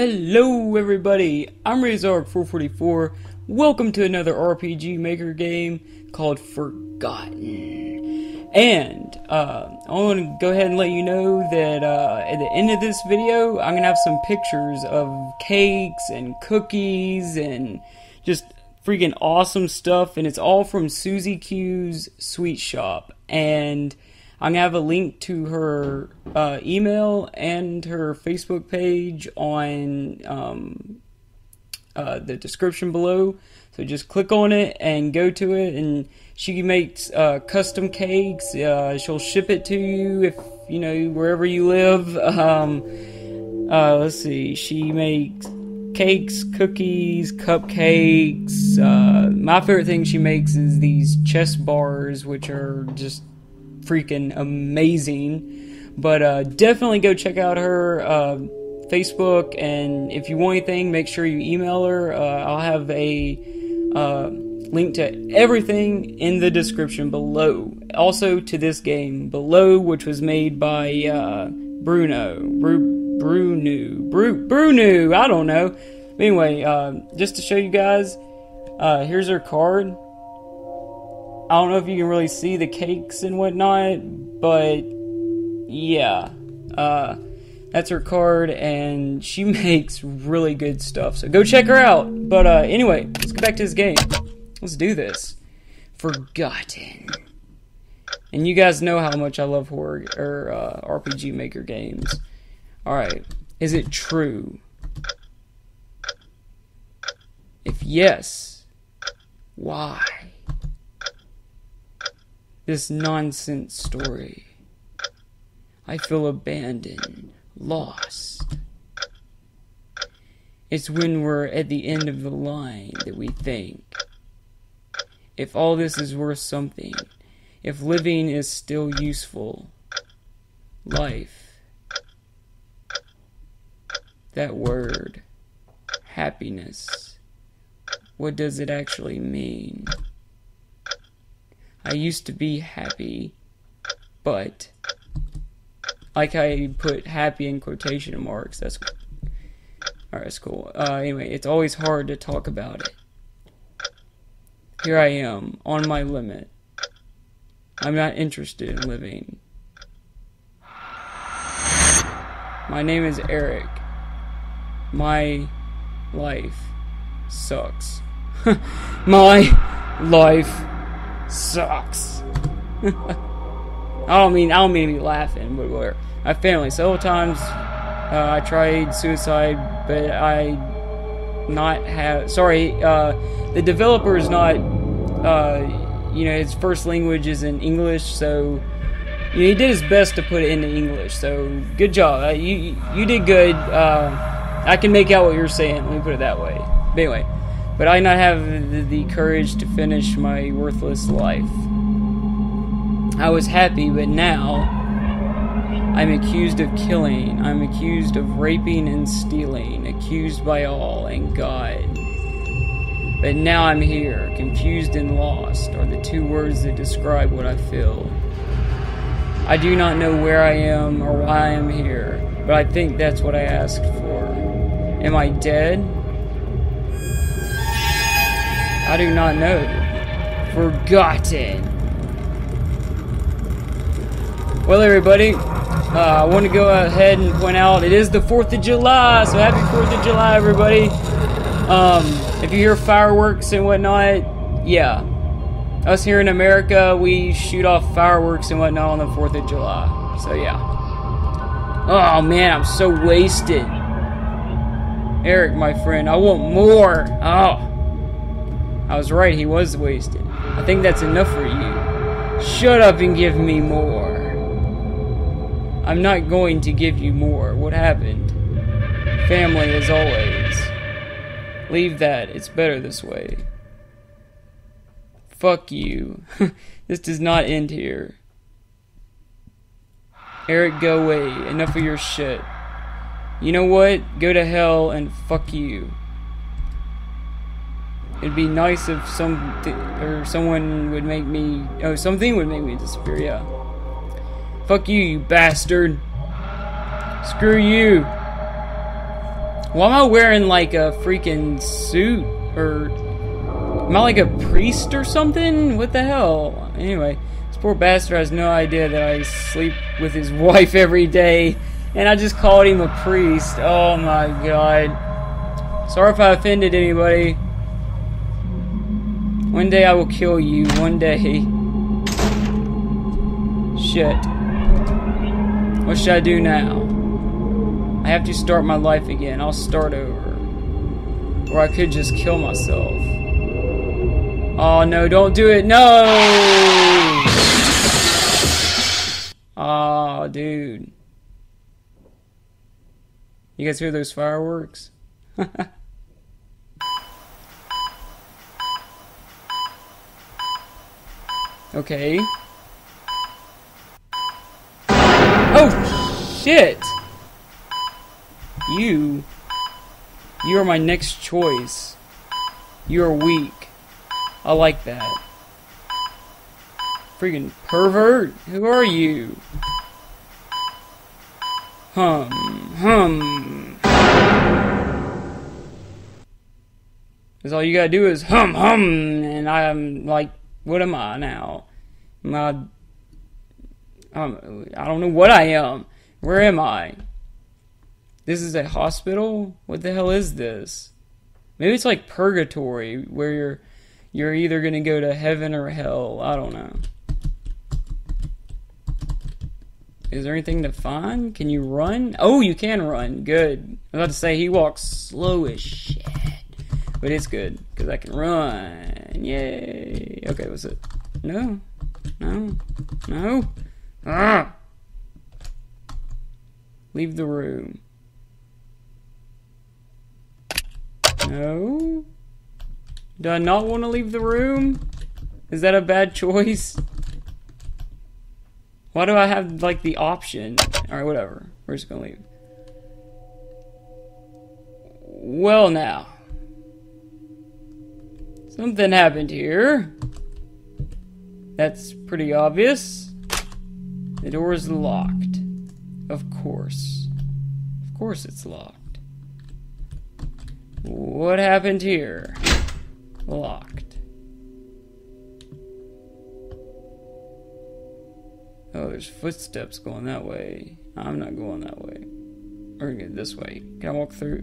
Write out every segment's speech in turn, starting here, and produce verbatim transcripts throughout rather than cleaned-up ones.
Hello everybody, I'm Razorhog four forty-four, welcome to another R P G Maker game called Forgotten. And, uh, I want to go ahead and let you know that, uh, at the end of this video, I'm going to have some pictures of cakes and cookies and just freaking awesome stuff, and it's all from SueZQ's Sweet Shop, and I'm going to have a link to her uh, email and her Facebook page on um, uh, the description below. So just click on it and go to it, and she makes uh, custom cakes. Uh, she'll ship it to you if, you know, wherever you live. Um, uh, let's see, she makes cakes, cookies, cupcakes. Uh, my favorite thing she makes is these chess bars, which are just freaking amazing. But uh, definitely go check out her uh, Facebook, and if you want anything, make sure you email her. uh, I'll have a uh, link to everything in the description below, also to this game below, which was made by uh, Brunu Bru, Brunu Bru, Brunu I don't know, but anyway, uh, just to show you guys, uh, here's her card. I don't know if you can really see the cakes and whatnot, but yeah, uh, that's her card, and she makes really good stuff, so go check her out. But uh, anyway, let's get back to this game. Let's do this. Forgotten. And you guys know how much I love horror or uh, R P G Maker games. Alright, is it true? If yes, why? This nonsense story. I feel abandoned, lost. It's when we're at the end of the line that we think. If all this is worth something, if living is still useful, life, that word, happiness, what does it actually mean? I used to be happy, but, like I put happy in quotation marks, that's, alright, that's cool. Uh, anyway, it's always hard to talk about it. Here I am, on my limit. I'm not interested in living. My name is Eric. My life sucks. My life sucks. Sucks. I don't mean I don't mean to be laughing, but whatever. My family. Several times uh, I tried suicide, but I not have. Sorry, uh, the developer is not. Uh, you know, his first language is in English, so you know, he did his best to put it into English. So good job. Uh, you you did good. Uh, I can make out what you're saying. Let me put it that way. But anyway. But I not have the, the courage to finish my worthless life. I was happy, but now I'm accused of killing. I'm accused of raping and stealing. Accused by all and God. But now I'm here. Confused and lost are the two words that describe what I feel. I do not know where I am or why I am here. But I think that's what I asked for. Am I dead? I do not know. Forgotten. Well, everybody, uh, I want to go ahead and point out it is the fourth of July, so happy fourth of July, everybody. Um, if you hear fireworks and whatnot, yeah. Us here in America, we shoot off fireworks and whatnot on the fourth of July. So, yeah. Oh, man, I'm so wasted. Eric, my friend, I want more. Oh. I was right, he was wasted. I think that's enough for you. Shut up and give me more. I'm not going to give you more. What happened? Family as always. Leave that, it's better this way. Fuck you. This does not end here. Eric, go away. Enough of your shit. You know what? Go to hell and fuck you. It'd be nice if some th or someone would make me. Oh, something would make me disappear. Yeah. Fuck you, you bastard. Screw you. Why am I wearing like a freaking suit? Or am I like a priest or something? What the hell? Anyway, this poor bastard has no idea that I sleep with his wife every day, and I just called him a priest. Oh my god. Sorry if I offended anybody. One day I will kill you. One day. Shit. What should I do now? I have to start my life again. I'll start over. Or I could just kill myself. Oh no, don't do it. No! Oh, dude. You guys hear those fireworks? Okay. Oh, shit! You. You are my next choice. You are weak. I like that. Freaking pervert! Who are you? Hum. Hum. Because all you gotta do is hum hum, and I'm like, what am I now? Am I, um, I don't know what I am. Where am I? This is a hospital? What the hell is this? Maybe it's like purgatory, where you're you're either gonna go to heaven or hell. I don't know. Is there anything to find? Can you run? Oh, you can run. Good. I was about to say he walks slow as shit. But it's good, because I can run. Yay. Okay, what's it? No. No. No. Ah. Leave the room. No? Do I not want to leave the room? Is that a bad choice? Why do I have, like, the option? Alright, whatever. We're just gonna leave. Well, now. Something happened here. That's pretty obvious. The door is locked. Of course. Of course it's locked. What happened here? Locked. Oh, there's footsteps going that way. I'm not going that way. We're gonna go this way. Can I walk through?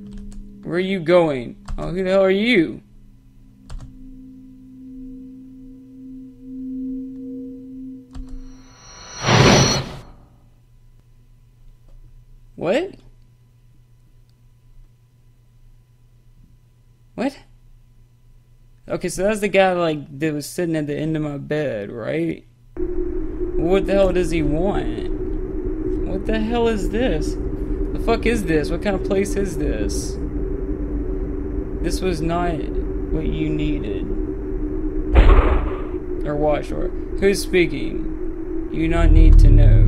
Where are you going? Oh, who the hell are you? What? What? Okay, so that's the guy like that was sitting at the end of my bed, right? What the hell does he want? What the hell is this? The fuck is this? What kind of place is this? This was not what you needed. Or watch, or who's speaking? You do not need to know.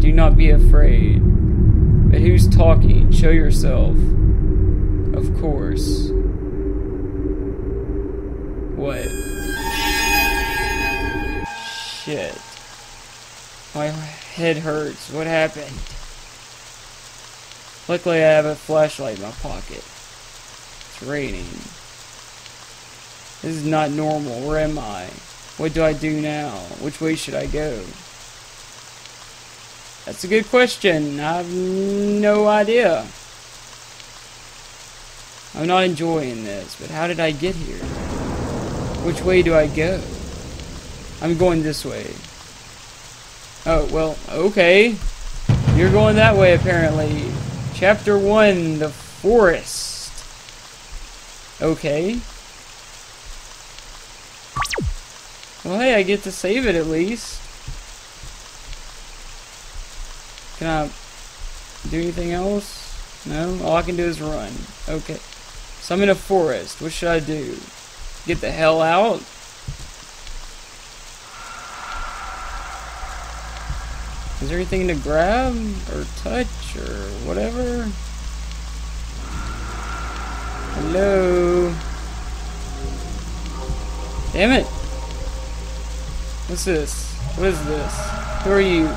Do not be afraid. But who's talking? Show yourself. Of course. What? Shit. My head hurts. What happened? Luckily, I have a flashlight in my pocket. It's raining. This is not normal. Where am I? What do I do now? Which way should I go? That's a good question. I have no idea. I'm not enjoying this, but how did I get here? Which way do I go? I'm going this way. Oh, well, okay. You're going that way, apparently. Chapter one, the forest. Okay. Well, hey, I get to save it at least. Can I do anything else? No? All I can do is run. Okay. So I'm in a forest. What should I do? Get the hell out? Is there anything to grab? Or touch? Or whatever? Hello? Damn it! What's this? What is this? Who are you?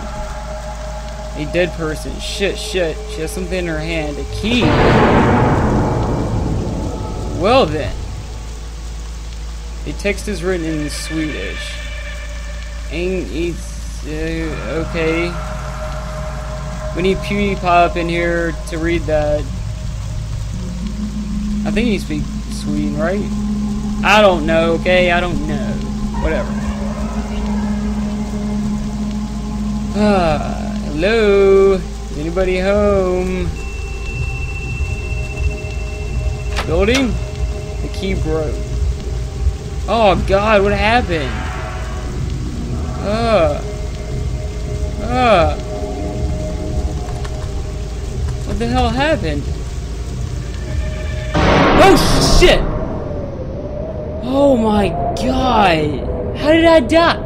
A dead person. Shit, shit. She has something in her hand. A key. Well then. The text is written in Swedish. Ang eats... Uh, okay. We need PewDiePie up in here to read that. I think he speaks Sweden, right? I don't know, okay? I don't know. Whatever. Ah... Hello? Is anybody home? Building? The key broke. Oh god, what happened? Uh. Uh. What the hell happened? Oh shit! Oh my god! How did I die?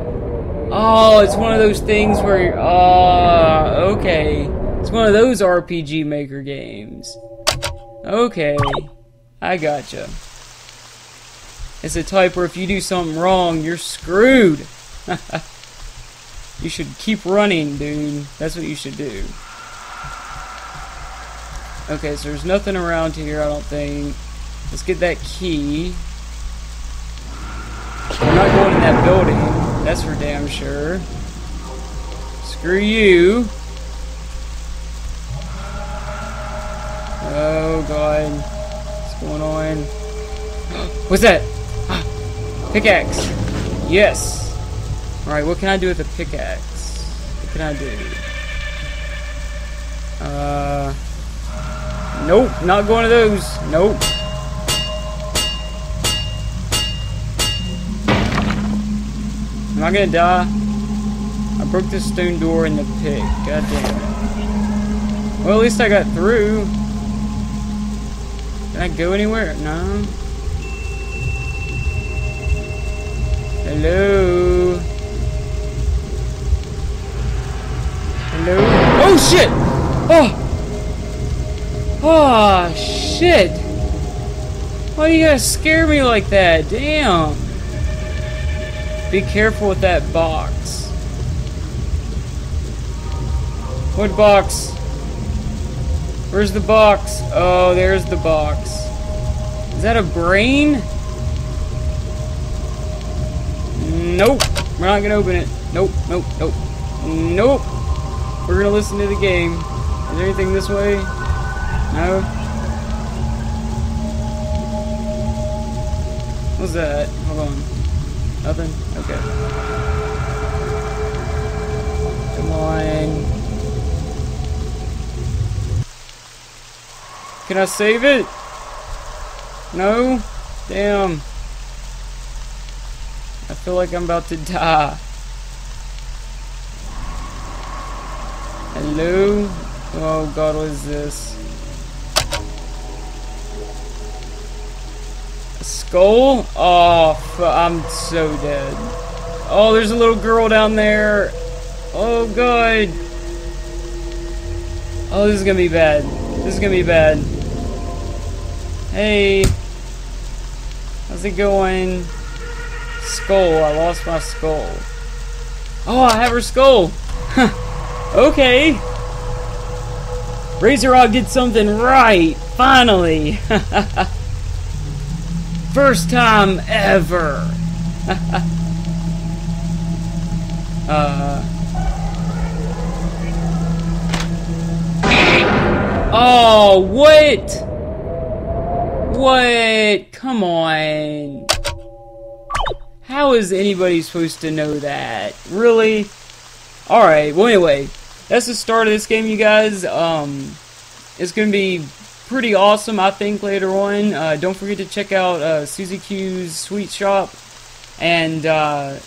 Oh, it's one of those things where, uh, okay. It's one of those R P G Maker games. Okay, I gotcha. It's a type where if you do something wrong, you're screwed. You should keep running, dude. That's what you should do. Okay, so there's nothing around here, I don't think. Let's get that key. We're not going in that building. That's for damn sure. Screw you. Oh god. What's going on? What's that? Pickaxe. Yes. Alright, what can I do with a pickaxe? What can I do? Uh. Nope, not going to those. Nope. Am I gonna die? I broke this stone door in the pit. God damn it. Well, at least I got through. Can I go anywhere? No. Hello? Hello? Oh shit! Oh! Oh shit! Why do you guys scare me like that? Damn! Be careful with that box. What box? Where's the box? Oh, there's the box. Is that a brain? Nope. We're not gonna open it. Nope, nope, nope. Nope. We're gonna listen to the game. Is there anything this way? No? What's that? Hold on. Nothing? Okay. Come on. Can I save it? No? Damn. I feel like I'm about to die. Hello? Oh god, what is this? Skull? Oh, I'm so dead. Oh, there's a little girl down there. Oh, God. Oh, this is gonna be bad. This is gonna be bad. Hey. How's it going? Skull. I lost my skull. Oh, I have her skull. Okay. Razorhog did something right. Finally. First time ever. uh. Oh, what? What? Come on. How is anybody supposed to know that? Really? Alright, well anyway. That's the start of this game, you guys. Um, it's gonna be pretty awesome, I think, later on. Uh, don't forget to check out uh, SueZQ's Sweet Shop, and uh,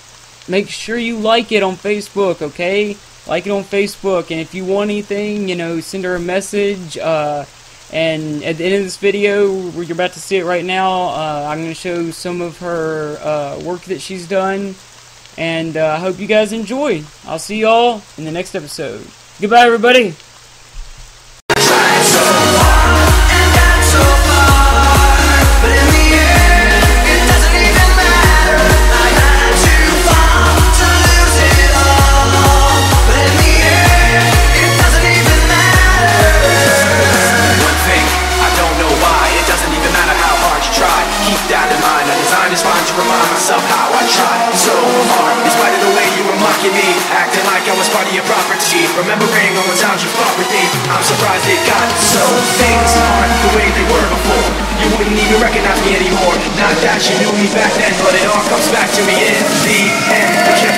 make sure you like it on Facebook, okay? Like it on Facebook, and if you want anything, you know, send her a message, uh, and at the end of this video, you're about to see it right now, uh, I'm going to show some of her uh, work that she's done, and I uh, hope you guys enjoy. I'll see y'all in the next episode. Goodbye, everybody! Doesn't like I was part of your property, remembering all the times you fought with me. I'm surprised it got so things aren't the way they were before. You wouldn't even recognize me anymore. Not that you knew me back then, but it all comes back to me in the end.